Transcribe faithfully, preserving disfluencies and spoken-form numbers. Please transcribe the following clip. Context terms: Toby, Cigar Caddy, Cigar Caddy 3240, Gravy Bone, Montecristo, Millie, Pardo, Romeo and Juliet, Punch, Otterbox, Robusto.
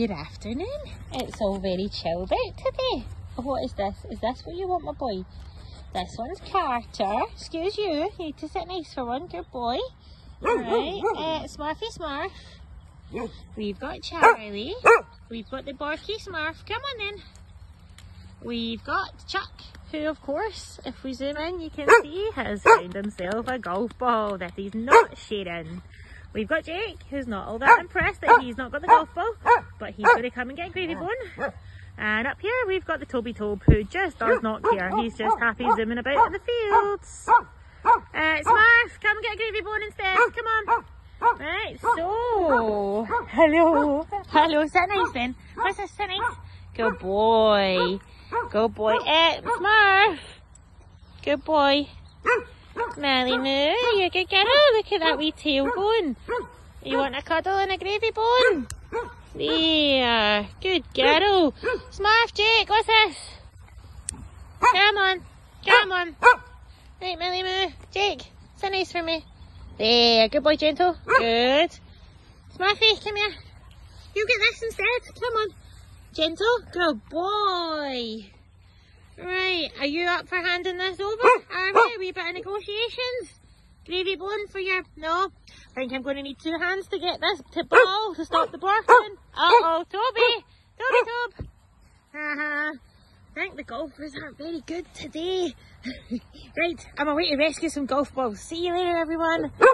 Good afternoon. It's all very chilled out today. What is this? Is this what you want, my boy? This one's Carter. Excuse you. You need to sit nice for one. Good boy. Right. Uh, Smurfy Smurf. We've got Charlie. We've got the Barky Smurf. Come on in. We've got Chuck, who, of course, if we zoom in, you can see has found himself a golf ball that he's not sharing. We've got Jake, who's not all that impressed that he's not got the golf ball, but he's going to come and get Gravy Bone. And up here, we've got the Toby Tobe, who just does not care. He's just happy zooming about in the fields. Uh, Smurf, come get Gravy Bone instead. Come on. Right, so. Hello. Hello, sit nice then. What's this, sit nice? Good boy. Good boy. Uh, Smurf. Good boy. Millie Moo, you're a good girl. Look at that wee tail bone. You want a cuddle and a Gravy Bone? There. Good girl. Smurf, Jake, what's this? Come on. Come on. Right, Millie Moo. Jake, sit nice for me. There. Good boy, gentle. Good. Smurfy, come here. You get this instead. Come on. Gentle. Good boy. Right, are you up for handing this over? Are we? A wee bit of negotiations? Gravy Bone for your... No. I think I'm going to need two hands to get this to ball to stop the barking. Uh-oh, Toby. Toby, Tobe. Uh-huh. I think the golfers aren't very good today. Right, I'm away to rescue some golf balls. See you later, everyone.